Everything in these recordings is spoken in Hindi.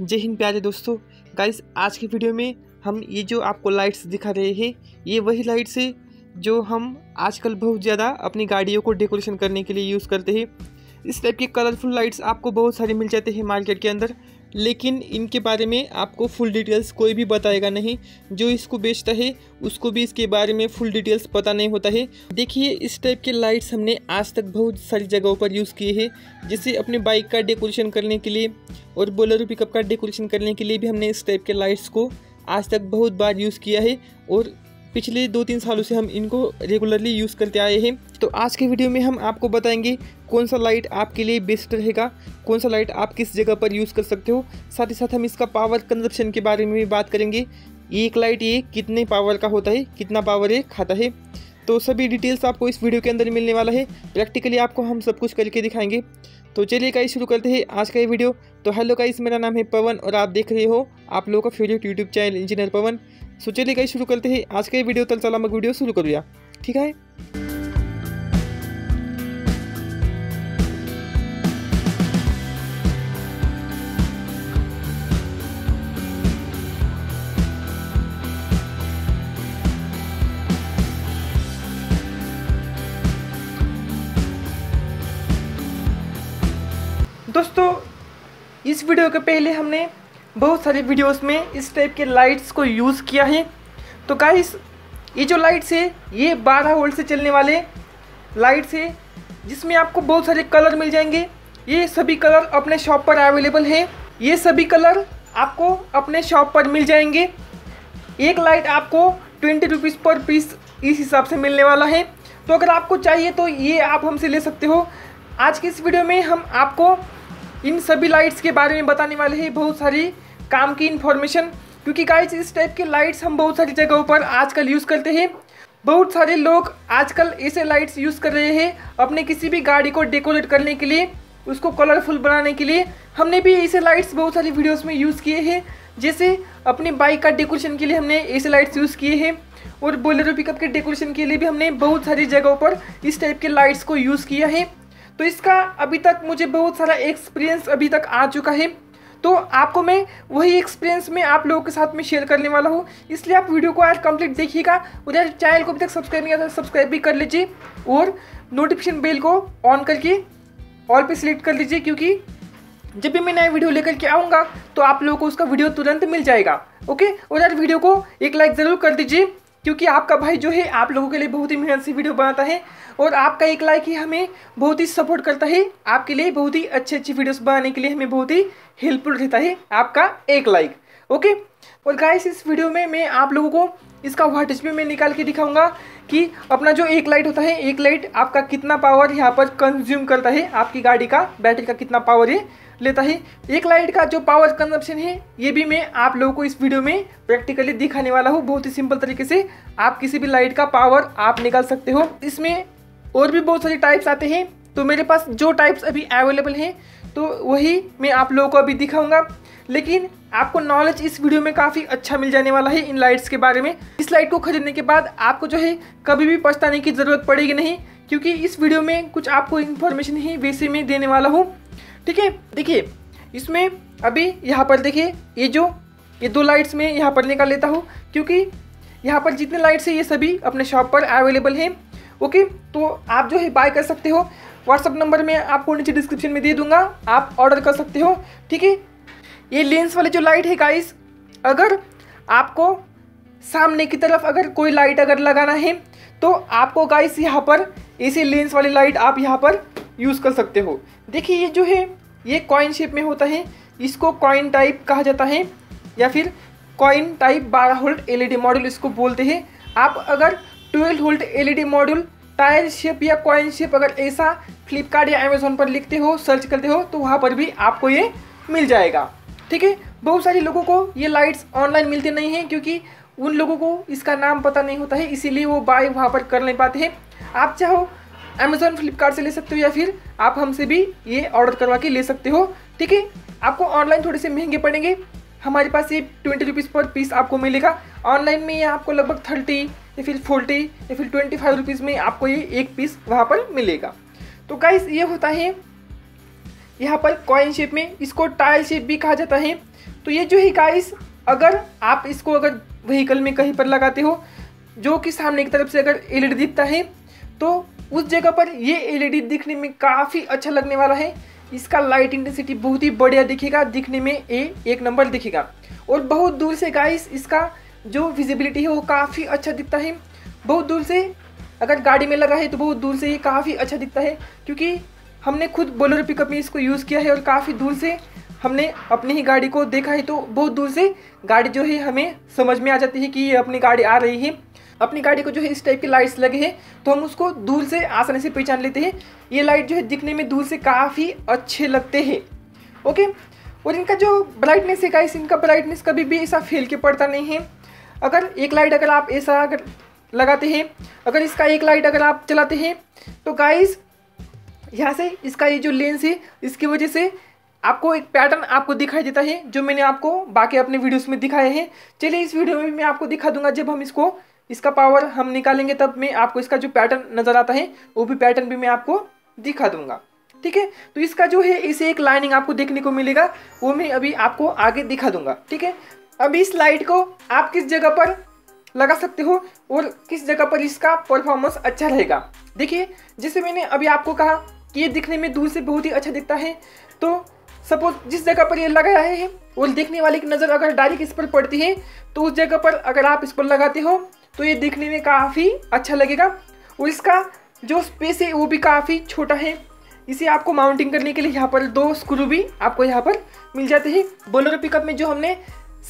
जय हिंद प्यारे दोस्तों। गाइस आज की वीडियो में हम ये जो आपको लाइट्स दिखा रहे हैं ये वही लाइट्स है जो हम आजकल बहुत ज़्यादा अपनी गाड़ियों को डेकोरेशन करने के लिए यूज़ करते हैं। इस टाइप के कलरफुल लाइट्स आपको बहुत सारे मिल जाते हैं मार्केट के अंदर, लेकिन इनके बारे में आपको फुल डिटेल्स कोई भी बताएगा नहीं। जो इसको बेचता है उसको भी इसके बारे में फुल डिटेल्स पता नहीं होता है। देखिए इस टाइप के लाइट्स हमने आज तक बहुत सारी जगहों पर यूज़ किए हैं, जैसे अपने बाइक का डेकोरेशन करने के लिए और बोलेरो पिकअप का डेकोरेशन करने के लिए भी हमने इस टाइप के लाइट्स को आज तक बहुत बार यूज़ किया है और पिछले 2-3 सालों से हम इनको रेगुलरली यूज़ करते आए हैं। तो आज के वीडियो में हम आपको बताएंगे कौन सा लाइट आपके लिए बेस्ट रहेगा, कौन सा लाइट आप किस जगह पर यूज़ कर सकते हो। साथ ही साथ हम इसका पावर कंजप्शन के बारे में भी बात करेंगे। एक लाइट ये कितने पावर का होता है, कितना पावर ये खाता है, तो सभी डिटेल्स आपको इस वीडियो के अंदर मिलने वाला है। प्रैक्टिकली आपको हम सब कुछ करके दिखाएंगे। तो चलिए गाइस शुरू करते हैं आज का ये वीडियो। तो हेलो गाइस, मेरा नाम है पवन और आप देख रहे हो आप लोगों का favourite YouTube channel engineer Pawan. So चलिए गाइस शुरू करते हैं आज का ये वीडियो। तो चला मैं वीडियो शुरू कर दिया, ठीक है। दोस्तों इस वीडियो के पहले हमने बहुत सारे वीडियोस में इस टाइप के लाइट्स को यूज़ किया है। तो गाइस ये जो लाइट्स है ये 12 वोल्ट से चलने वाले लाइट्स है, जिसमें आपको बहुत सारे कलर मिल जाएंगे। ये सभी कलर अपने शॉप पर अवेलेबल है, ये सभी कलर आपको अपने शॉप पर मिल जाएंगे। एक लाइट आपको 20 रुपीज़ पर पीस इस हिसाब से मिलने वाला है। तो अगर आपको चाहिए तो ये आप हमसे ले सकते हो। आज की इस वीडियो में हम आपको इन सभी लाइट्स के बारे में बताने वाले हैं, बहुत सारी काम की इन्फॉर्मेशन। क्योंकि गाइस इस टाइप के लाइट्स हम बहुत सारी जगहों पर आजकल यूज़ करते हैं। बहुत सारे लोग आजकल ऐसे लाइट्स यूज़ कर रहे हैं अपने किसी भी गाड़ी को डेकोरेट करने के लिए, उसको कलरफुल बनाने के लिए। हमने भी ऐसे लाइट्स बहुत सारी वीडियोज़ में यूज़ किए हैं, जैसे अपने बाइक का डेकोरेशन के लिए हमने ऐसे लाइट्स यूज़ किए हैं और बोलेरो पिकअप के डेकोरेशन के लिए भी हमने बहुत सारी जगहों पर इस टाइप के लाइट्स को यूज़ किया है। तो इसका अभी तक मुझे बहुत सारा एक्सपीरियंस अभी तक आ चुका है। तो आपको मैं वही एक्सपीरियंस में आप लोगों के साथ में शेयर करने वाला हूँ, इसलिए आप वीडियो को आज कंप्लीट देखिएगा। उधर चैनल को अभी तक सब्सक्राइब नहीं किया था, सब्सक्राइब भी कर लीजिए और नोटिफिकेशन बेल को ऑन करके ऑल पे सिलेक्ट कर लीजिए, क्योंकि जब भी मैं नया वीडियो लेकर के आऊँगा तो आप लोगों को उसका वीडियो तुरंत मिल जाएगा। ओके, उधर वीडियो को एक लाइक ज़रूर कर दीजिए, क्योंकि आपका भाई जो है आप लोगों के लिए बहुत ही मेहनत से वीडियो बनाता है और आपका एक लाइक ही हमें बहुत ही सपोर्ट करता है। आपके लिए बहुत ही अच्छे वीडियोस बनाने के लिए हमें बहुत ही हेल्पफुल रहता है आपका एक लाइक। ओके, और गाइस इस वीडियो में मैं आप लोगों को इसका वाटेज भी मैं निकाल के दिखाऊंगा कि अपना जो एक लाइट होता है, एक लाइट आपका कितना पावर यहाँ पर कंज्यूम करता है, आपकी गाड़ी का बैटरी का कितना पावर ये लेता है। एक लाइट का जो पावर कंजप्शन है ये भी मैं आप लोगों को इस वीडियो में प्रैक्टिकली दिखाने वाला हूँ। बहुत ही सिंपल तरीके से आप किसी भी लाइट का पावर आप निकाल सकते हो। इसमें और भी बहुत सारे टाइप्स आते हैं, तो मेरे पास जो टाइप्स अभी अवेलेबल हैं तो वही मैं आप लोगों को अभी दिखाऊंगा। लेकिन आपको नॉलेज इस वीडियो में काफ़ी अच्छा मिल जाने वाला है इन लाइट्स के बारे में। इस लाइट को खरीदने के बाद आपको जो है कभी भी पछताने की ज़रूरत पड़ेगी नहीं, क्योंकि इस वीडियो में कुछ आपको इन्फॉर्मेशन ही वैसे मैं देने वाला हूँ, ठीक है। देखिए इसमें अभी यहाँ पर देखिए ये दो लाइट्स में यहाँ पर निकाल लेता हूँ, क्योंकि यहाँ पर जितने लाइट्स हैं ये सभी अपने शॉप पर अवेलेबल हैं। ओके, तो आप जो है बाय कर सकते हो। व्हाट्सअप नंबर में आपको नीचे डिस्क्रिप्शन में दे दूंगा, आप ऑर्डर कर सकते हो, ठीक है। ये लेंस वाले जो लाइट है गाइस, अगर आपको सामने की तरफ अगर कोई लाइट अगर लगाना है तो आपको गाइस यहाँ पर ऐसे लेंस वाली लाइट आप यहाँ पर यूज़ कर सकते हो। देखिए ये जो है ये कॉइन शेप में होता है, इसको कॉइन टाइप कहा जाता है या फिर coin type 12 volt LED module इसको बोलते हैं। आप अगर 12 volt LED module tyre shape या कॉइन शेप अगर ऐसा फ्लिपकार्ट या अमेज़ॉन पर लिखते हो, सर्च करते हो, तो वहाँ पर भी आपको ये मिल जाएगा, ठीक है। बहुत सारे लोगों को ये लाइट्स ऑनलाइन मिलते नहीं हैं, क्योंकि उन लोगों को इसका नाम पता नहीं होता है, इसीलिए वो बाय वहाँ पर कर नहीं पाते हैं। आप चाहो अमेज़ॉन फ्लिपकार्ट से ले सकते हो या फिर आप हमसे भी ये ऑर्डर करवा के ले सकते हो, ठीक है। आपको ऑनलाइन थोड़े से महंगे पड़ेंगे, हमारे पास ये 20 रुपीज़ पर पीस आपको मिलेगा। ऑनलाइन में ये आपको लगभग 30 या फिर 40 या फिर 25 रुपीज़ में आपको ये एक पीस वहाँ पर मिलेगा। तो गाइस ये होता है यहाँ पर कॉइन शेप में, इसको टाइल शेप भी कहा जाता है। तो ये जो है गाइस, अगर आप इसको अगर व्हीकल में कहीं पर लगाते हो जो कि सामने की तरफ से अगर एलईडी दिखता है तो उस जगह पर ये एलईडी दिखने में काफ़ी अच्छा लगने वाला है। इसका लाइट इंटेंसिटी बहुत ही बढ़िया दिखेगा, दिखने में एक नंबर दिखेगा। और बहुत दूर से गाइस इसका जो विजिबिलिटी है वो काफ़ी अच्छा दिखता है। बहुत दूर से अगर गाड़ी में लगा है तो बहुत दूर से ये काफ़ी अच्छा दिखता है, क्योंकि हमने खुद बोलेरो पिकअप में इसको यूज़ किया है और काफ़ी दूर से हमने अपनी ही गाड़ी को देखा है। तो बहुत दूर से गाड़ी जो है हमें समझ में आ जाती है कि ये अपनी गाड़ी आ रही है। अपनी गाड़ी को जो है इस टाइप की लाइट्स लगे हैं तो हम उसको दूर से आसानी से पहचान लेते हैं। ये लाइट जो है दिखने में दूर से काफ़ी अच्छे लगते हैं। ओके, और इनका जो ब्राइटनेस है गाइस, इनका ब्राइटनेस कभी भी ऐसा फैल के पड़ता नहीं है। अगर एक लाइट अगर आप ऐसा अगर लगाते हैं, अगर इसका एक लाइट अगर आप चलाते हैं तो गाइस यहाँ से इसका ये जो लेंस है इसकी वजह से आपको एक पैटर्न आपको दिखाई देता है, जो मैंने आपको बाकी अपने वीडियोस में दिखाए हैं। चलिए इस वीडियो में मैं आपको दिखा दूंगा, जब हम इसका पावर हम निकालेंगे तब मैं आपको इसका जो पैटर्न नज़र आता है वो भी पैटर्न भी मैं आपको दिखा दूंगा, ठीक है। तो इसका जो है इसे एक लाइनिंग आपको देखने को मिलेगा, वो मैं अभी आपको आगे दिखा दूंगा, ठीक है। अभी इस लाइट को आप किस जगह पर लगा सकते हो और किस जगह पर इसका परफॉर्मेंस अच्छा रहेगा, देखिए। जैसे मैंने अभी आपको कहा कि ये दिखने में दूर से बहुत ही अच्छा दिखता है, तो सपोज जिस जगह पर ये लगाया है और देखने वाले की नज़र अगर डायरेक्ट इस पर पड़ती है तो उस जगह पर अगर आप इस पर लगाते हो तो ये दिखने में काफ़ी अच्छा लगेगा। और इसका जो स्पेस है वो भी काफ़ी छोटा है। इसे आपको माउंटिंग करने के लिए यहाँ पर दो स्क्रू भी आपको यहाँ पर मिल जाते हैं। बोलेरो पिकअप में जो हमने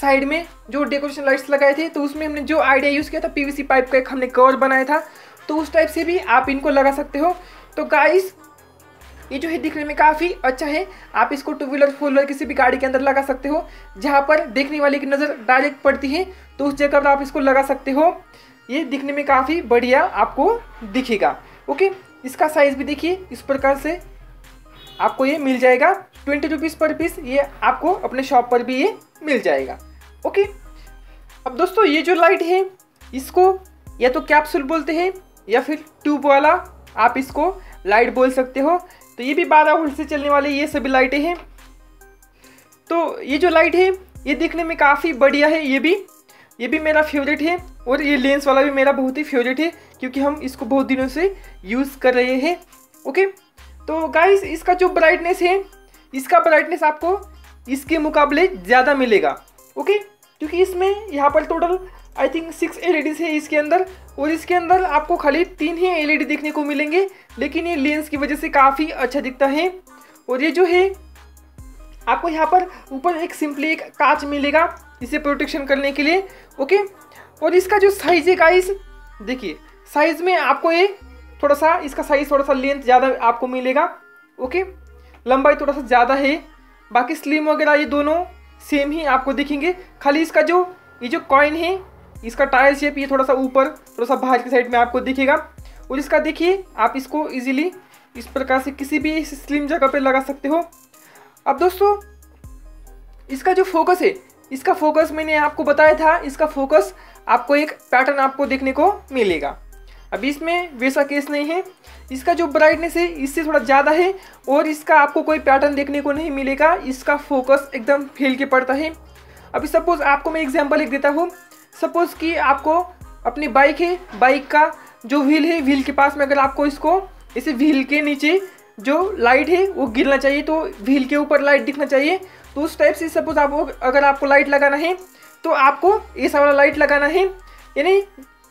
साइड में जो डेकोरेशन लाइट्स लगाए थे तो उसमें हमने जो आइडिया यूज़ किया था, पीवीसी पाइप का एक हमने कवर बनाया था, तो उस टाइप से भी आप इनको लगा सकते हो। तो गाइस ये जो है दिखने में काफ़ी अच्छा है। आप इसको टू व्हीलर, फोर व्हीलर किसी भी गाड़ी के अंदर लगा सकते हो। जहाँ पर देखने वाले की नज़र डायरेक्ट पड़ती है तो उस जगह पर आप इसको लगा सकते हो। ये दिखने में काफ़ी बढ़िया आपको दिखेगा। ओके, इसका साइज़ भी देखिए, इस प्रकार से आपको ये मिल जाएगा। 20 रुपीज़ पर पीस ये आपको अपने शॉप पर भी ये मिल जाएगा। ओके, अब दोस्तों ये जो लाइट है इसको या तो कैप्सूल बोलते हैं या फिर ट्यूब वाला आप इसको लाइट बोल सकते हो। तो ये भी 12 वोल्ट से चलने वाले ये सभी लाइटें हैं। तो ये जो लाइट है ये दिखने में काफ़ी बढ़िया है। ये भी मेरा फेवरेट है और ये लेंस वाला भी मेरा बहुत ही फेवरेट है, क्योंकि हम इसको बहुत दिनों से यूज़ कर रहे हैं। ओके, तो गाइस इसका जो ब्राइटनेस है, इसका ब्राइटनेस आपको इसके मुकाबले ज़्यादा मिलेगा। ओके, क्योंकि इसमें यहाँ पर टोटल आई थिंक 6 LEDs है इसके अंदर, और इसके अंदर आपको खाली 3 ही LED देखने को मिलेंगे, लेकिन ये लेंस की वजह से काफ़ी अच्छा दिखता है। और ये जो है आपको यहाँ पर ऊपर एक सिंपली एक कांच मिलेगा इसे प्रोटेक्शन करने के लिए। ओके, और इसका जो साइज़ है गाइस, देखिए साइज़ में आपको ये थोड़ा सा, इसका साइज़ थोड़ा सा लेंथ ज़्यादा आपको मिलेगा। ओके, लंबाई थोड़ा सा ज़्यादा है, बाकी स्लिम वगैरह ये दोनों सेम ही आपको दिखेंगे। खाली इसका जो ये जो कॉइन है इसका टायर शेप ये थोड़ा सा ऊपर, थोड़ा सा बाहर की साइड में आपको दिखेगा। और इसका देखिए आप इसको इजीली इस प्रकार से किसी भी स्लिम जगह पे लगा सकते हो। अब दोस्तों इसका जो फोकस है, इसका फोकस मैंने आपको बताया था, इसका फोकस आपको एक पैटर्न आपको देखने को मिलेगा। अभी इसमें वैसा केस नहीं है। इसका जो ब्राइटनेस है इससे थोड़ा ज़्यादा है और इसका आपको कोई पैटर्न देखने को नहीं मिलेगा। इसका फोकस एकदम फैल के पड़ता है। अभी सपोज़ आपको मैं एग्जांपल एक देता हूँ। सपोज़ कि आपको अपनी बाइक है, बाइक का जो व्हील है, व्हील के पास में अगर आपको इसको इसे व्हील के नीचे जो लाइट है वो गिरना चाहिए, तो व्हील के ऊपर लाइट दिखना चाहिए। तो उस टाइप से सपोज़ आपको अगर आपको लाइट लगाना है तो आपको ऐसा वाला लाइट लगाना है। यानी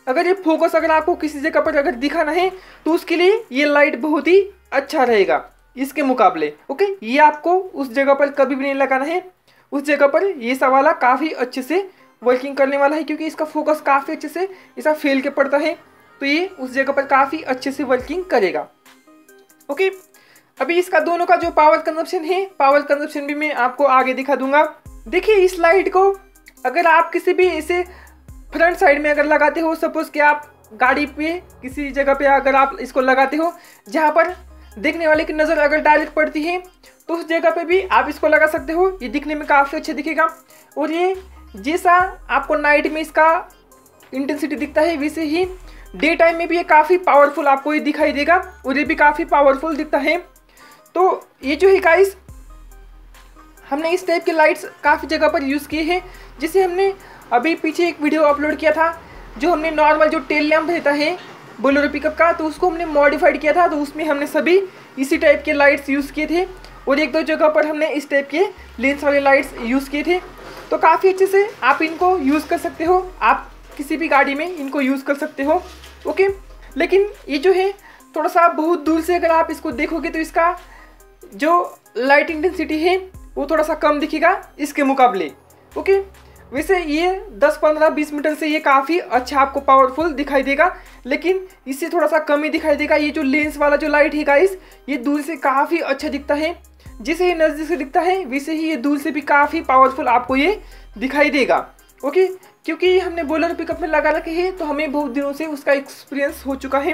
अगर ये फोकस अगर आपको किसी जगह पर अगर दिखाना है तो उसके लिए ये लाइट बहुत ही अच्छा रहेगा इसके मुकाबले। ओके, ये आपको उस जगह पर कभी भी नहीं लगाना है। उस जगह पर ये सवाला काफ़ी अच्छे से वर्किंग करने वाला है, क्योंकि इसका फोकस काफ़ी अच्छे से ऐसा फैल के पड़ता है, तो ये उस जगह पर काफ़ी अच्छे से वर्किंग करेगा। ओके, अभी इसका दोनों का जो पावर कंजप्शन है, पावर कंजप्शन भी मैं आपको आगे दिखा दूंगा। देखिए इस लाइट को अगर आप किसी भी ऐसे फ्रंट साइड में अगर लगाते हो, सपोज़ कि आप गाड़ी पे किसी जगह पे अगर आप इसको लगाते हो जहाँ पर देखने वाले की नज़र अगर डायरेक्ट पड़ती है तो उस जगह पे भी आप इसको लगा सकते हो। ये दिखने में काफ़ी अच्छा दिखेगा। और ये जैसा आपको नाइट में इसका इंटेंसिटी दिखता है वैसे ही डे टाइम में भी ये काफ़ी पावरफुल आपको ये दिखाई देगा और ये भी काफ़ी पावरफुल दिखता है। तो ये जो है गाइस हमने इस टाइप की लाइट्स काफ़ी जगह पर यूज़ किए हैं, जिसे हमने अभी पीछे एक वीडियो अपलोड किया था जो हमने नॉर्मल जो टेल लैम्प रहता है बोलेरो पिकअप का, तो उसको हमने मॉडिफाइड किया था। तो उसमें हमने सभी इसी टाइप के लाइट्स यूज़ किए थे और एक दो जगह पर हमने इस टाइप के लेंस वाले लाइट्स यूज़ किए थे। तो काफ़ी अच्छे से आप इनको यूज़ कर सकते हो, आप किसी भी गाड़ी में इनको यूज़ कर सकते हो, ओके। लेकिन ये जो है थोड़ा सा बहुत दूर से अगर आप इसको देखोगे तो इसका जो लाइट इंटेंसिटी है वो थोड़ा सा कम दिखेगा इसके मुकाबले, ओके। वैसे ये 10 15 20 मीटर से ये काफ़ी अच्छा आपको पावरफुल दिखाई देगा, लेकिन इससे थोड़ा सा कम ही दिखाई देगा। ये जो लेंस वाला जो लाइट है गाइस, ये दूर से काफ़ी अच्छा दिखता है, जैसे ये नज़दीक से दिखता है वैसे ही ये दूर से भी काफ़ी पावरफुल आपको ये दिखाई देगा, ओके। क्योंकि हमने बोलेरो पिकअप में लगा रखे हैं तो हमें बहुत दिनों से उसका एक्सपीरियंस हो चुका है,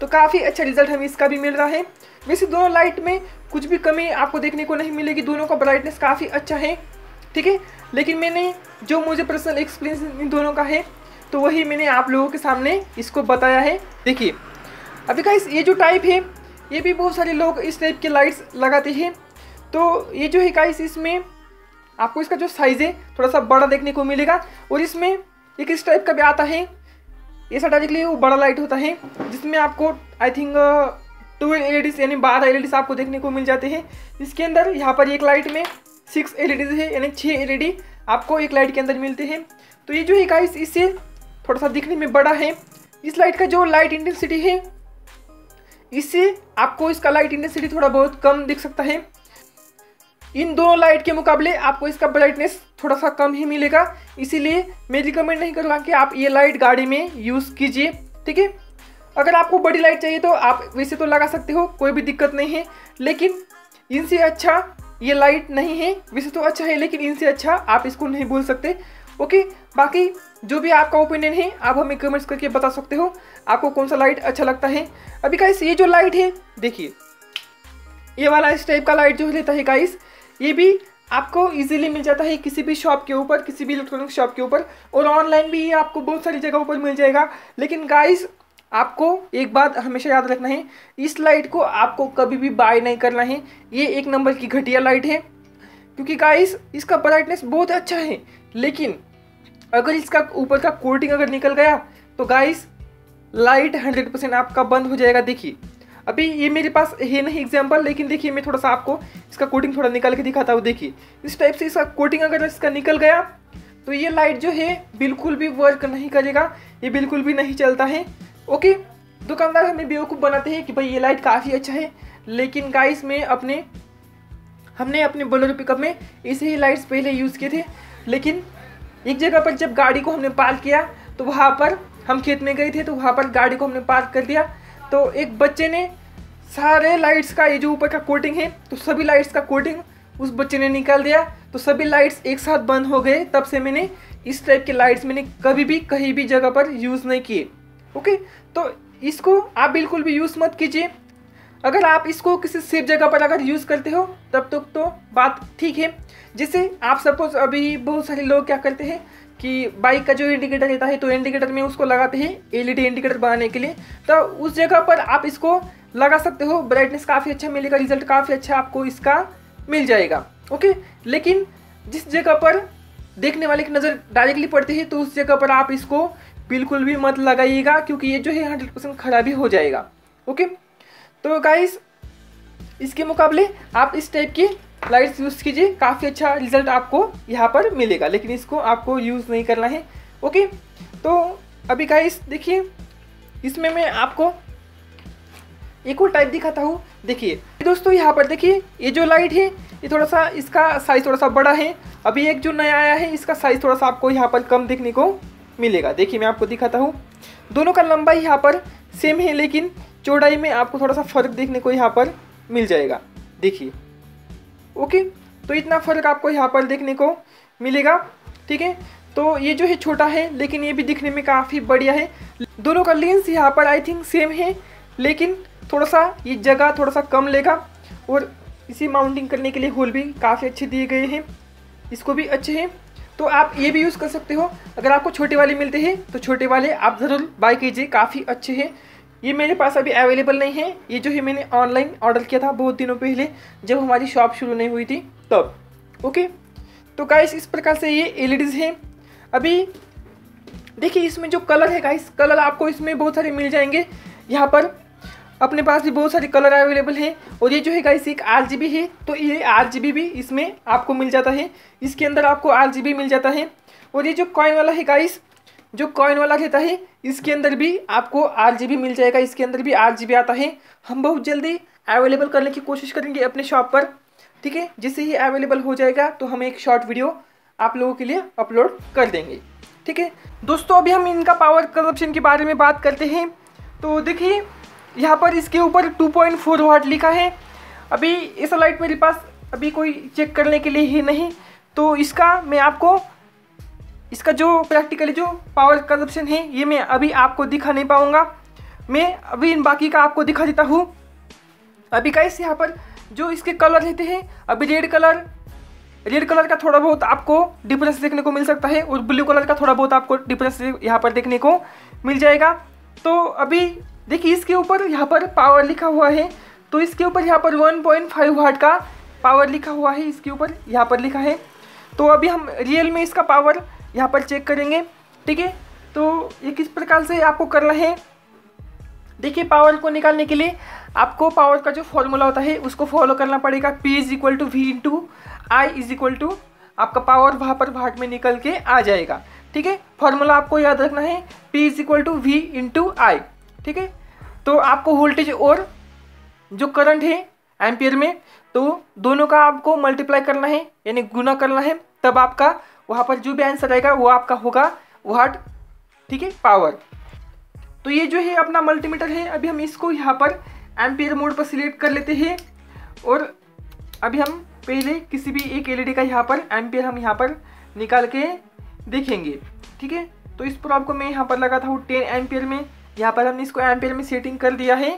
तो काफ़ी अच्छा रिजल्ट हमें इसका भी मिल रहा है। वैसे दोनों लाइट में कुछ भी कमी आपको देखने को नहीं मिलेगी, दोनों का ब्राइटनेस काफ़ी अच्छा है, ठीक है। लेकिन मैंने जो मुझे पर्सनल एक्सपीरियंस इन दोनों का है तो वही मैंने आप लोगों के सामने इसको बताया है। देखिए अभी गाइस ये जो टाइप है ये भी बहुत सारे लोग इस टाइप के लाइट्स लगाते हैं। तो ये जो है गाइस इसमें आपको इसका जो साइज़ है थोड़ा सा बड़ा देखने को मिलेगा और इसमें एक इस टाइप का भी आता है, ये साटा निकलिए वो बड़ा लाइट होता है जिसमें आपको आई थिंक 12 LEDs यानी 12 LEDs आपको देखने को मिल जाते हैं। इसके अंदर यहाँ पर एक लाइट में 6 LEDs है यानी 6 LED आपको एक लाइट के अंदर मिलते हैं। तो ये जो है गाइस इससे थोड़ा सा दिखने में बड़ा है। इस लाइट का जो लाइट इंटेंसिटी है इससे आपको इसका लाइट इंटेंसिटी थोड़ा बहुत कम दिख सकता है। इन दोनों लाइट के मुकाबले आपको इसका ब्राइटनेस थोड़ा सा कम ही मिलेगा, इसीलिए मैं रिकमेंड नहीं करूँगा कि आप ये लाइट गाड़ी में यूज़ कीजिए, ठीक है। अगर आपको बड़ी लाइट चाहिए तो आप वैसे तो लगा सकते हो, कोई भी दिक्कत नहीं है, लेकिन इनसे अच्छा ये लाइट नहीं है। वैसे तो अच्छा है लेकिन इनसे अच्छा आप इसको नहीं बोल सकते, ओके। बाकी जो भी आपका ओपिनियन है आप हमें कमेंट्स करके बता सकते हो आपको कौन सा लाइट अच्छा लगता है। अभी गाइस ये जो लाइट है देखिए ये वाला इस टाइप का लाइट जो लेता है गाइस ये भी आपको इजीली मिल जाता है किसी भी शॉप के ऊपर, किसी भी इलेक्ट्रॉनिक शॉप के ऊपर, और ऑनलाइन भी ये आपको बहुत सारी जगहों पर मिल जाएगा। लेकिन गाइस आपको एक बात हमेशा याद रखना है, इस लाइट को आपको कभी भी बाय नहीं करना है, ये एक नंबर की घटिया लाइट है। क्योंकि गाइस इसका ब्राइटनेस बहुत अच्छा है लेकिन अगर इसका ऊपर का कोटिंग अगर निकल गया तो गाइस लाइट 100% आपका बंद हो जाएगा। देखिए अभी ये मेरे पास है नहीं एग्जाम्पल, लेकिन देखिए मैं थोड़ा सा आपको इसका कोटिंग थोड़ा निकाल के दिखाता हूँ। देखिए इस टाइप से इसका कोटिंग अगर इसका निकल गया तो ये लाइट जो है बिल्कुल भी वर्क नहीं करेगा, ये बिल्कुल भी नहीं चलता है, ओके। दुकानदार हमें बेवकूफ़ बनाते हैं कि भाई ये लाइट काफ़ी अच्छा है, लेकिन गाइस में हमने अपने बोलेरो पिकअप में ऐसे ही लाइट्स पहले यूज़ किए थे। लेकिन एक जगह पर जब गाड़ी को हमने पार्क किया तो वहाँ पर हम खेत में गए थे, तो वहाँ पर गाड़ी को हमने पार्क कर दिया तो एक बच्चे ने सारे लाइट्स का ये जो ऊपर का कोटिंग है तो सभी लाइट्स का कोटिंग उस बच्चे ने निकाल दिया, तो सभी लाइट्स एक साथ बंद हो गए। तब से मैंने इस टाइप के लाइट्स मैंने कभी भी कहीं भी जगह पर यूज़ नहीं किए, ओके। तो इसको आप बिल्कुल भी यूज़ मत कीजिए। अगर आप इसको किसी सेफ जगह पर अगर यूज़ करते हो तब तक तो बात ठीक है। जैसे आप सपोज अभी बहुत सारे लोग क्या करते हैं कि बाइक का जो इंडिकेटर रहता है तो इंडिकेटर में उसको लगाते हैं LED इंडिकेटर बनाने के लिए, तो उस जगह पर आप इसको लगा सकते हो, ब्राइटनेस काफ़ी अच्छा मिलेगा, रिजल्ट काफ़ी अच्छा आपको इसका मिल जाएगा, ओके। लेकिन जिस जगह पर देखने वाले की नज़र डायरेक्टली पड़ती है तो उस जगह पर आप इसको बिल्कुल भी मत लगाइएगा, क्योंकि ये जो है 100% खराब ही हो जाएगा, ओके। तो गाइस इसके मुकाबले आप इस टाइप की लाइट्स यूज़ कीजिए, काफ़ी अच्छा रिजल्ट आपको यहाँ पर मिलेगा, लेकिन इसको आपको यूज़ नहीं करना है, ओके। तो अभी गाइस देखिए इसमें मैं आपको एक और टाइप दिखाता हूँ। देखिए दोस्तों यहाँ पर देखिए ये जो लाइट है ये थोड़ा सा इसका साइज़ थोड़ा सा बड़ा है। अभी एक जो नया आया है इसका साइज़ थोड़ा सा आपको यहाँ पर कम देखने को मिलेगा। देखिए मैं आपको दिखाता हूँ, दोनों का लंबाई यहाँ पर सेम है लेकिन चौड़ाई में आपको थोड़ा सा फ़र्क देखने को यहाँ पर मिल जाएगा। देखिए ओके, तो इतना फ़र्क आपको यहाँ पर देखने को मिलेगा, ठीक है। तो ये जो है छोटा है लेकिन ये भी दिखने में काफ़ी बढ़िया है। दोनों का लेंस यहाँ पर आई थिंक सेम है लेकिन थोड़ा सा ये जगह थोड़ा सा कम लेगा, और इसी माउंटिंग करने के लिए होल भी काफ़ी अच्छे दिए गए हैं, इसको भी अच्छे हैं, तो आप ये भी यूज़ कर सकते हो। अगर आपको छोटे वाले मिलते हैं तो छोटे वाले आप ज़रूर बाय कीजिए, काफ़ी अच्छे हैं। ये मेरे पास अभी अवेलेबल नहीं है, ये जो है मैंने ऑनलाइन ऑर्डर किया था बहुत दिनों पहले जब हमारी शॉप शुरू नहीं हुई थी तब। ओके। तो गाइस इस प्रकार से ये एलईडीज़ हैं। अभी देखिए इसमें जो कलर है गाइस, कलर आपको इसमें बहुत सारे मिल जाएंगे। यहाँ पर अपने पास भी बहुत सारे कलर अवेलेबल हैं। और ये जो है गाइस एक आरजीबी है, तो ये आरजीबी भी इसमें आपको मिल जाता है, इसके अंदर आपको आरजीबी मिल जाता है। और ये जो कॉइन वाला है गाइस, जो कॉइन वाला रहता है, इसके अंदर भी आपको आरजीबी मिल जाएगा, इसके अंदर भी आरजीबी आता है। हम बहुत जल्दी अवेलेबल करने की कोशिश करेंगे अपने शॉप पर, ठीक है। जैसे ही अवेलेबल हो जाएगा तो हम एक शॉर्ट वीडियो आप लोगों के लिए अपलोड कर देंगे, ठीक है दोस्तों। अभी हम इनका पावर कंजप्शन के बारे में बात करते हैं। तो देखिए यहाँ पर इसके ऊपर 2.4 वाट लिखा है। अभी ये लाइट मेरे पास अभी कोई चेक करने के लिए ही नहीं, तो इसका मैं आपको इसका जो प्रैक्टिकली जो पावर कंजप्शन है ये मैं अभी आपको दिखा नहीं पाऊँगा। मैं अभी इन बाकी का आपको दिखा देता हूँ। अभी गाइस यहाँ पर जो इसके कलर रहते हैं, अभी रेड कलर का थोड़ा बहुत आपको डिफरेंस देखने को मिल सकता है, और ब्लू कलर का थोड़ा बहुत आपको डिफरेंस यहाँ पर देखने को मिल जाएगा। तो अभी देखिए इसके ऊपर यहाँ पर पावर लिखा हुआ है, तो इसके ऊपर यहाँ पर 1.5 वाट का पावर लिखा हुआ है, इसके ऊपर यहाँ पर लिखा है। तो अभी हम रियल में इसका पावर यहाँ पर चेक करेंगे, ठीक है। तो ये किस प्रकार से आपको करना है, देखिए पावर को निकालने के लिए आपको पावर का जो फॉर्मूला होता है उसको फॉलो करना पड़ेगा। P = V × I = आपका पावर वहाँ पर वाट में निकल के आ जाएगा, ठीक है। फॉर्मूला आपको याद रखना है, P = V × I, ठीक है। तो आपको वोल्टेज और जो करंट है एम्पियर में, तो दोनों का आपको मल्टीप्लाई करना है, यानी गुना करना है, तब आपका वहाँ पर जो भी आंसर आएगा वो आपका होगा वाट, ठीक है, पावर। तो ये जो है अपना मल्टीमीटर है। अभी हम इसको यहाँ पर एम्पियर मोड पर सिलेक्ट कर लेते हैं, और अभी हम पहले किसी भी एक एलईडी का यहाँ पर एम्पियर हम यहाँ पर निकाल के देखेंगे, ठीक है। तो इस पर आपको मैं यहाँ पर लगाता हूँ 10 एम्पियर में, यहाँ पर हमने इसको एम्पियर में सेटिंग कर दिया है।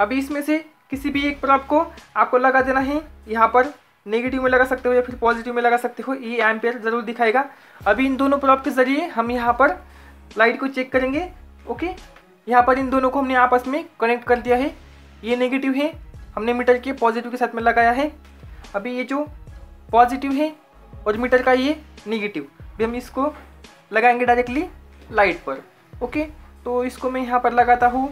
अभी इसमें से किसी भी एक पर आपको लगा देना है। यहाँ पर नेगेटिव में लगा सकते हो या फिर पॉजिटिव में लगा सकते हो, ये एम्पियर ज़रूर दिखाएगा। अभी इन दोनों प्रॉप के ज़रिए हम यहाँ पर लाइट को चेक करेंगे, ओके। यहाँ पर इन दोनों को हमने आपस में कनेक्ट कर दिया है। ये नेगेटिव है, हमने मीटर के पॉजिटिव के साथ में लगाया है। अभी ये जो पॉजिटिव है और मीटर का ये नेगेटिव, अभी हम इसको लगाएंगे डायरेक्टली लाइट पर, ओके। तो इसको मैं यहाँ पर लगाता हूँ,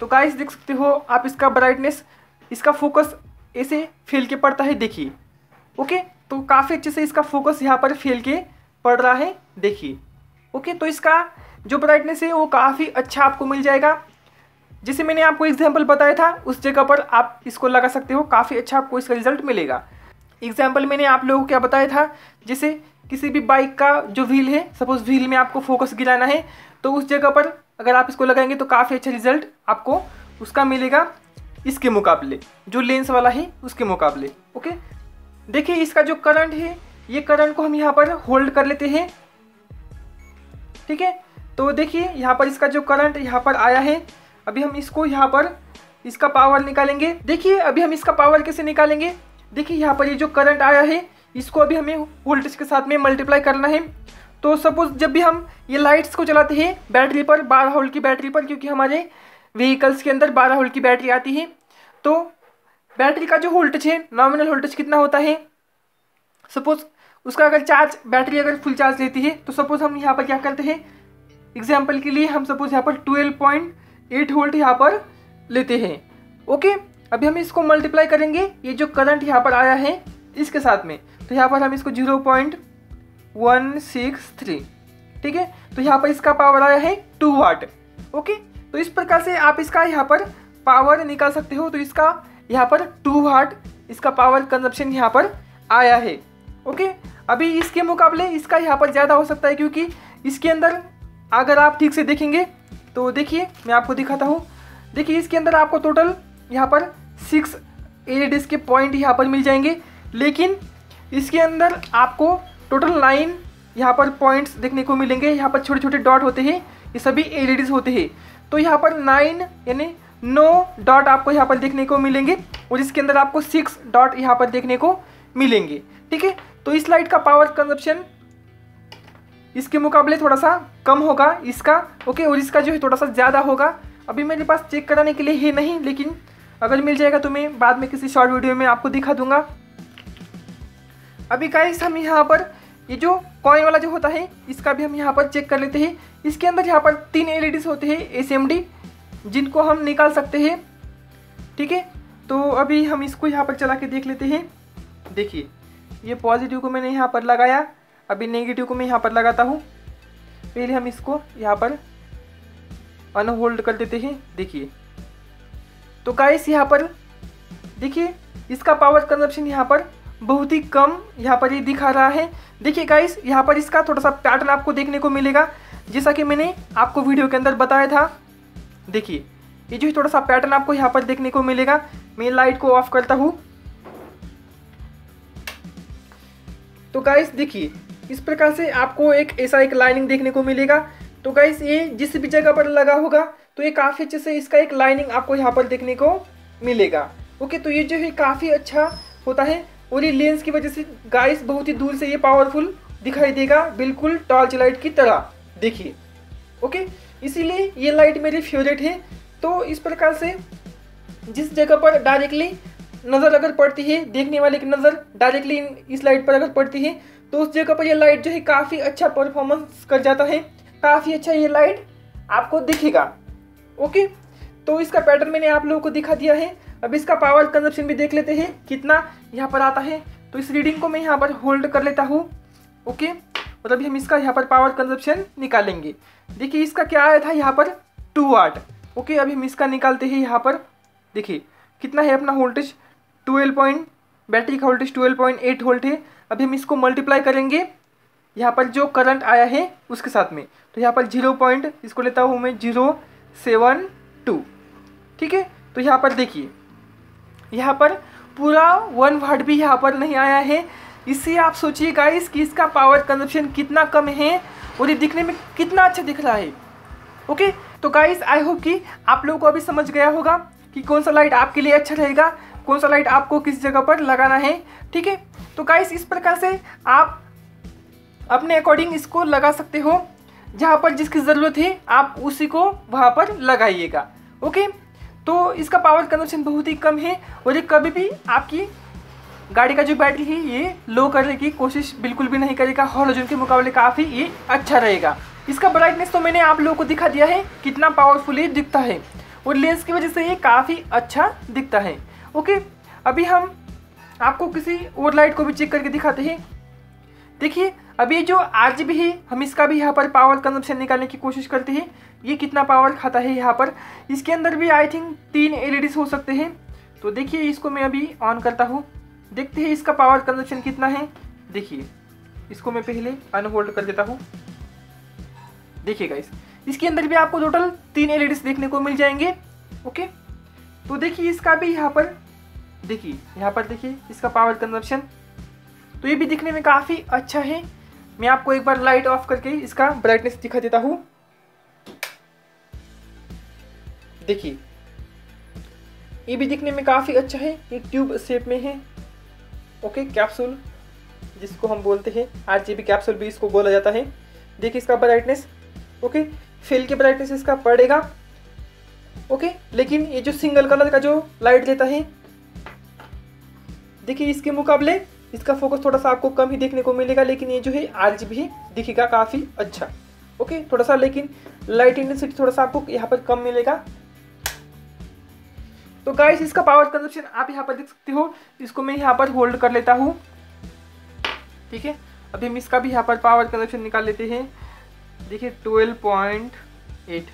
तो गाइस देख सकते हो आप इसका ब्राइटनेस, इसका फोकस ऐसे फैल के पड़ता है, देखिए, ओके। तो काफ़ी अच्छे से इसका फोकस यहाँ पर फैल के पड़ रहा है, देखिए, ओके। तो इसका जो ब्राइटनेस है वो काफ़ी अच्छा आपको मिल जाएगा। जैसे मैंने आपको एग्जाम्पल बताया था उस जगह पर आप इसको लगा सकते हो, काफ़ी अच्छा आपको इसका रिजल्ट मिलेगा। एग्जाम्पल मैंने आप लोगों को क्या बताया था, जैसे किसी भी बाइक का जो व्हील है, सपोज व्हील में आपको फोकस गिराना है, तो उस जगह पर अगर आप इसको लगाएंगे तो काफ़ी अच्छा रिजल्ट आपको उसका मिलेगा, इसके मुकाबले जो लेंस वाला है उसके मुकाबले, ओके। देखिए इसका जो करंट है, ये करंट को हम यहाँ पर होल्ड कर लेते हैं, ठीक है। तो देखिए यहाँ पर इसका जो करंट यहाँ पर आया है। अभी हम इसको यहाँ पर इसका पावर निकालेंगे। देखिए अभी हम इसका पावर कैसे निकालेंगे, देखिए यहाँ पर ये जो करंट आया है इसको अभी हमें वोल्टेज के साथ में मल्टीप्लाई करना है। तो सपोज़ जब भी हम ये लाइट्स को चलाते हैं बैटरी पर, 12 वोल्ट की बैटरी पर, क्योंकि हमारे व्हीकल्स के अंदर 12 वोल्ट की बैटरी आती है, तो बैटरी का जो वोल्टेज है, नॉमिनल वोल्टेज कितना होता है, सपोज़ उसका अगर चार्ज, बैटरी अगर फुल चार्ज लेती है, तो सपोज़ हम यहाँ पर क्या करते हैं, एग्जाम्पल के लिए हम सपोज़ यहाँ पर 12.8 वोल्ट यहाँ पर लेते हैं, ओके। अभी हम इसको मल्टीप्लाई करेंगे ये जो करंट यहाँ पर आया है इसके साथ में, तो यहाँ पर हम इसको 0.163, ठीक है। तो यहाँ पर इसका पावर आया है 2 वाट, ओके। तो इस प्रकार से आप इसका यहाँ पर पावर निकाल सकते हो। तो इसका यहाँ पर 2 वाट इसका पावर कंजप्शन यहाँ पर आया है, ओके। अभी इसके मुकाबले इसका यहाँ पर ज़्यादा हो सकता है, क्योंकि इसके अंदर अगर आप ठीक से देखेंगे तो देखिए मैं आपको दिखाता हूँ। देखिए इसके अंदर आपको टोटल यहाँ पर 6 एलईडीज़ के पॉइंट यहाँ पर मिल जाएंगे, लेकिन इसके अंदर आपको टोटल 9 यहाँ पर पॉइंट्स देखने को मिलेंगे। यहाँ पर छोटे छोटे डॉट होते हैं, ये सभी एलईडीज़ होते हैं। तो यहाँ पर 9 यानी 9 डॉट आपको यहाँ पर देखने को मिलेंगे, और इसके अंदर आपको 6 डॉट यहाँ पर देखने को मिलेंगे, ठीक है। तो इस लाइट का पावर कंजप्शन इसके मुकाबले थोड़ा सा कम होगा इसका, ओके, और इसका जो है थोड़ा सा ज़्यादा होगा। अभी मेरे पास चेक कराने के लिए है नहीं, लेकिन अगर मिल जाएगा तो मैं बाद में किसी शॉर्ट वीडियो में आपको दिखा दूंगा। अभी गाइस हम यहाँ पर ये जो कॉइन वाला जो होता है इसका भी हम यहाँ पर चेक कर लेते हैं। इसके अंदर यहाँ पर 3 LEDs होते हैं SMD, जिनको हम निकाल सकते हैं, ठीक है। तो अभी हम इसको यहाँ पर चला के देख लेते हैं। देखिए ये पॉजिटिव को मैंने यहाँ पर लगाया, अभी नेगेटिव को मैं यहाँ पर लगाता हूँ। पहले हम इसको यहाँ पर अन होल्ड कर देते हैं। देखिए तो गाइस यहाँ पर देखिए इसका पावर कंजप्शन यहाँ पर बहुत ही कम यहाँ पर ये दिखा रहा है। देखिए गाइस यहाँ पर इसका थोड़ा सा पैटर्न आपको देखने को मिलेगा, जैसा कि मैंने आपको वीडियो के अंदर बताया था। देखिए ये जो थोड़ा सा पैटर्न आपको यहाँ पर देखने को मिलेगा। मैं लाइट को ऑफ करता हूँ। तो गाइस देखिए इस प्रकार से आपको एक ऐसा एक लाइनिंग देखने को मिलेगा। तो गाइस ये जिस भी जगह पर लगा होगा तो ये काफ़ी अच्छे से इसका एक लाइनिंग आपको यहाँ पर देखने को मिलेगा, ओके। तो ये जो है काफ़ी अच्छा होता है, और ये लेंस की वजह से गाइस बहुत ही दूर से ये पावरफुल दिखाई देगा, बिल्कुल टॉर्च लाइट की तरह। देखिए ओके, इसीलिए ये लाइट मेरी फेवरेट है। तो इस प्रकार से जिस जगह पर डायरेक्टली नज़र अगर पड़ती है, देखने वाले की नज़र डायरेक्टली इस लाइट पर अगर पड़ती है, तो उस जगह पर ये लाइट जो है काफ़ी अच्छा परफॉर्मेंस कर जाता है, काफ़ी अच्छा ये लाइट आपको दिखेगा, ओके। तो इसका पैटर्न मैंने आप लोगों को दिखा दिया है। अब इसका पावर कंजप्शन भी देख लेते हैं कितना यहाँ पर आता है। तो इस रीडिंग को मैं यहाँ पर होल्ड कर लेता हूँ, ओके, और अभी हम इसका यहाँ पर पावर कंजप्शन निकालेंगे। देखिए इसका क्या आया था यहाँ पर 2 वाट, ओके। अभी हम इसका निकालते हैं यहाँ पर। देखिए कितना है अपना वोल्टेज 12 पॉइंट, बैटरी का वोल्टेज 12.8 वोल्ट है। अभी हम इसको मल्टीप्लाई करेंगे यहाँ पर जो करंट आया है उसके साथ में। तो यहाँ पर 0 पॉइंट इसको लेता हूँ मैं 0.72, ठीक है। तो यहाँ पर देखिए यहाँ पर पूरा 1 वाट भी यहाँ पर नहीं आया है। इससे आप सोचिए गाइस कि इसका पावर कंजप्शन कितना कम है और ये दिखने में कितना अच्छा दिख रहा है, ओके। तो गाइस आई होप कि आप लोगों को अभी समझ गया होगा कि कौन सा लाइट आपके लिए अच्छा रहेगा, कौन सा लाइट आपको किस जगह पर लगाना है, ठीक है। तो गाइस इस प्रकार से आप अपने अकॉर्डिंग इसको लगा सकते हो, जहाँ पर जिसकी ज़रूरत है आप उसी को वहाँ पर लगाइएगा, ओके। तो इसका पावर कंजप्शन बहुत ही कम है और ये कभी भी आपकी गाड़ी का जो बैटरी है ये लो करने की कोशिश बिल्कुल भी नहीं करेगा। हॉलोजन के मुकाबले काफ़ी ये अच्छा रहेगा। इसका ब्राइटनेस तो मैंने आप लोगों को दिखा दिया है कितना पावरफुल ये दिखता है, और लेंस की वजह से ये काफ़ी अच्छा दिखता है, ओके। अभी हम आपको किसी और लाइट को भी चेक करके दिखाते हैं। देखिए अभी जो RGB है हम इसका भी यहाँ पर पावर कंजप्शन निकालने की कोशिश करते हैं, ये कितना पावर खाता है यहाँ पर। इसके अंदर भी आई थिंक 3 LEDs हो सकते हैं। तो देखिए इसको मैं अभी ऑन करता हूँ, देखते हैं इसका पावर कंजप्शन कितना है। देखिए इसको मैं पहले अनहोल्ड कर देता हूँ। देखिए गाइस इसके अंदर भी आपको टोटल 3 LEDs देखने को मिल जाएंगे, ओके। तो देखिए इसका भी यहाँ पर देखिए इसका पावर कंजप्शन तो ये भी दिखने में काफ़ी अच्छा है। मैं आपको एक बार लाइट ऑफ करके इसका ब्राइटनेस दिखा देता हूँ। देखिए ये भी दिखने में काफ़ी अच्छा है, ये ट्यूब शेप में है, ओके। कैप्सूल जिसको हम बोलते हैं RGB कैप्सूल भी इसको बोला जाता है। देखिए इसका ब्राइटनेस, ओके, फील्ड के ब्राइटनेस इसका पड़ेगा, ओके। लेकिन ये जो सिंगल कलर का जो लाइट देता है, देखिए इसके मुकाबले इसका फोकस थोड़ा सा आपको कम ही देखने को मिलेगा, लेकिन ये जो है RGB दिखेगा काफ़ी अच्छा, ओके। थोड़ा सा लेकिन लाइट इंटेंसिटी थोड़ा सा आपको यहाँ पर कम मिलेगा। तो गाइस इसका पावर कंजप्शन आप यहाँ पर देख सकते हो। इसको मैं यहाँ पर होल्ड कर लेता हूँ, ठीक है। अभी हम इसका भी यहाँ पर पावर कंजप्शन निकाल लेते हैं। देखिए 12.8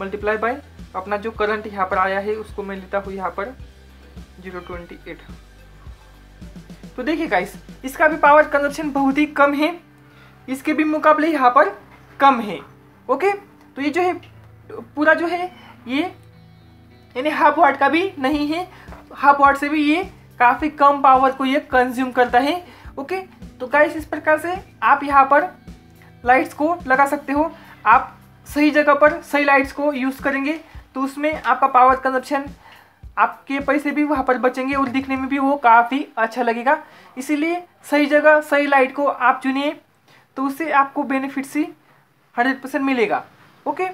मल्टीप्लाई बाय अपना जो करंट यहाँ पर आया है उसको मैं लेता हूँ यहाँ पर 0.28। तो देखिए गाइस इसका भी पावर कंजप्शन बहुत ही कम है, इसके भी मुकाबले यहाँ पर कम है, ओके। तो ये जो है पूरा जो है ये यानी 1/2 वाट का भी नहीं है, 1/2 वाट से भी ये काफ़ी कम पावर को ये कंज्यूम करता है, ओके। तो गाइस इस प्रकार से आप यहाँ पर लाइट्स को लगा सकते हो। आप सही जगह पर सही लाइट्स को यूज़ करेंगे तो उसमें आपका पावर कंजप्शन, आपके पैसे भी वहाँ पर बचेंगे और दिखने में भी वो काफ़ी अच्छा लगेगा। इसीलिए सही जगह सही लाइट को आप चुनिए। तो उससे आपको बेनिफिट सी 100% मिलेगा। ओके,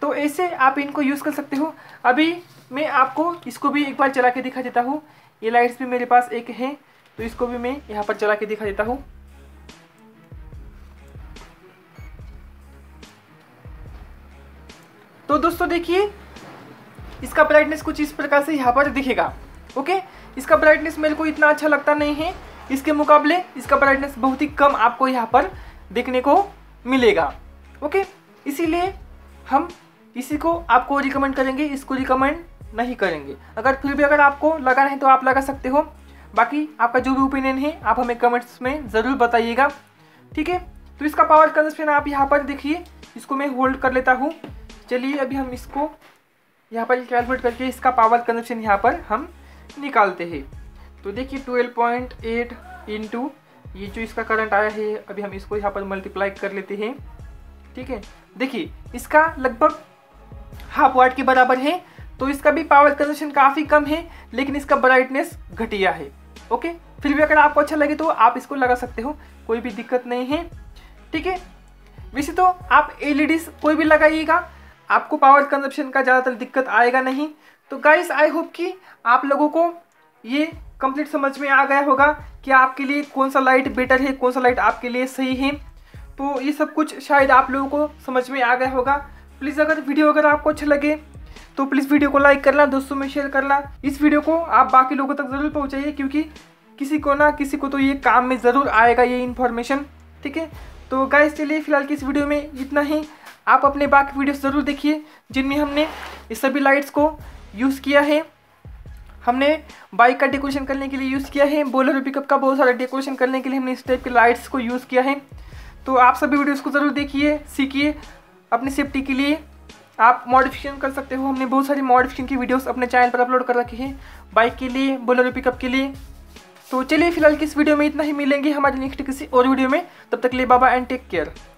तो ऐसे आप इनको यूज़ कर सकते हो। अभी मैं आपको इसको भी एक बार चला के दिखा देता हूँ। ये लाइट्स भी मेरे पास एक है, तो इसको भी मैं यहाँ पर चला के दिखा देता हूँ। तो दोस्तों देखिए, इसका ब्राइटनेस कुछ इस प्रकार से यहाँ पर दिखेगा। ओके, इसका ब्राइटनेस मेरे को इतना अच्छा लगता नहीं है, इसके मुकाबले इसका ब्राइटनेस बहुत ही कम आपको यहाँ पर देखने को मिलेगा। ओके, इसीलिए हम इसी को आपको रिकमेंड करेंगे, इसको रिकमेंड नहीं करेंगे। अगर फिर भी अगर आपको लगाना है तो आप लगा सकते हो। बाकी आपका जो भी ओपिनियन है आप हमें कमेंट्स में ज़रूर बताइएगा, ठीक है। तो इसका पावर कंजप्शन आप यहाँ पर देखिए, इसको मैं होल्ड कर लेता हूँ। चलिए अभी हम इसको यहाँ पर कैलकुलेट करके इसका पावर कंजप्शन यहाँ पर हम निकालते हैं। तो देखिए 12.8 इंटू ये जो इसका करंट आया है, अभी हम इसको यहाँ पर मल्टीप्लाई कर लेते हैं, ठीक है। देखिए इसका लगभग 1/2 वाट के बराबर है, तो इसका भी पावर कंजप्शन काफ़ी कम है, लेकिन इसका ब्राइटनेस घटिया है। ओके, फिर भी अगर आपको अच्छा लगे तो आप इसको लगा सकते हो, कोई भी दिक्कत नहीं है, ठीक है। वैसे तो आप LED कोई भी लगाइएगा, आपको पावर कंजप्शन का ज़्यादातर दिक्कत आएगा नहीं। तो गाइस, आई होप कि आप लोगों को ये कंप्लीट समझ में आ गया होगा कि आपके लिए कौन सा लाइट बेटर है, कौन सा लाइट आपके लिए सही है। तो ये सब कुछ शायद आप लोगों को समझ में आ गया होगा। प्लीज़ अगर वीडियो आपको अच्छा लगे तो प्लीज़ वीडियो को लाइक करना, दोस्तों में शेयर करना। इस वीडियो को आप बाकी लोगों तक ज़रूर पहुँचाइए, क्योंकि किसी को ना किसी को तो ये काम में ज़रूर आएगा ये इन्फॉर्मेशन, ठीक है। तो गाइस चलिए फिलहाल की इस वीडियो में इतना ही। आप अपने बाकी वीडियोस ज़रूर देखिए जिनमें हमने इस सभी लाइट्स को यूज़ किया है। हमने बाइक का डेकोरेशन करने के लिए यूज़ किया है, बोलेरो पिकअप का बहुत सारा डेकोरेशन करने के लिए हमने इस टाइप के लाइट्स को यूज़ किया है। तो आप सभी वीडियोस को ज़रूर देखिए, सीखिए। अपनी सेफ्टी के लिए आप मॉडिफिकेशन कर सकते हो, हमने बहुत सारी मॉडिफिकेशन की वीडियोस अपने चैनल पर अपलोड कर रखी है, बाइक के लिए, बोलेरो पिकअप के लिए। तो चलिए फिलहाल की इस वीडियो में इतना ही, मिलेंगे हमारे नेक्स्ट किसी और वीडियो में। तब तक के लिए bye bye and take care.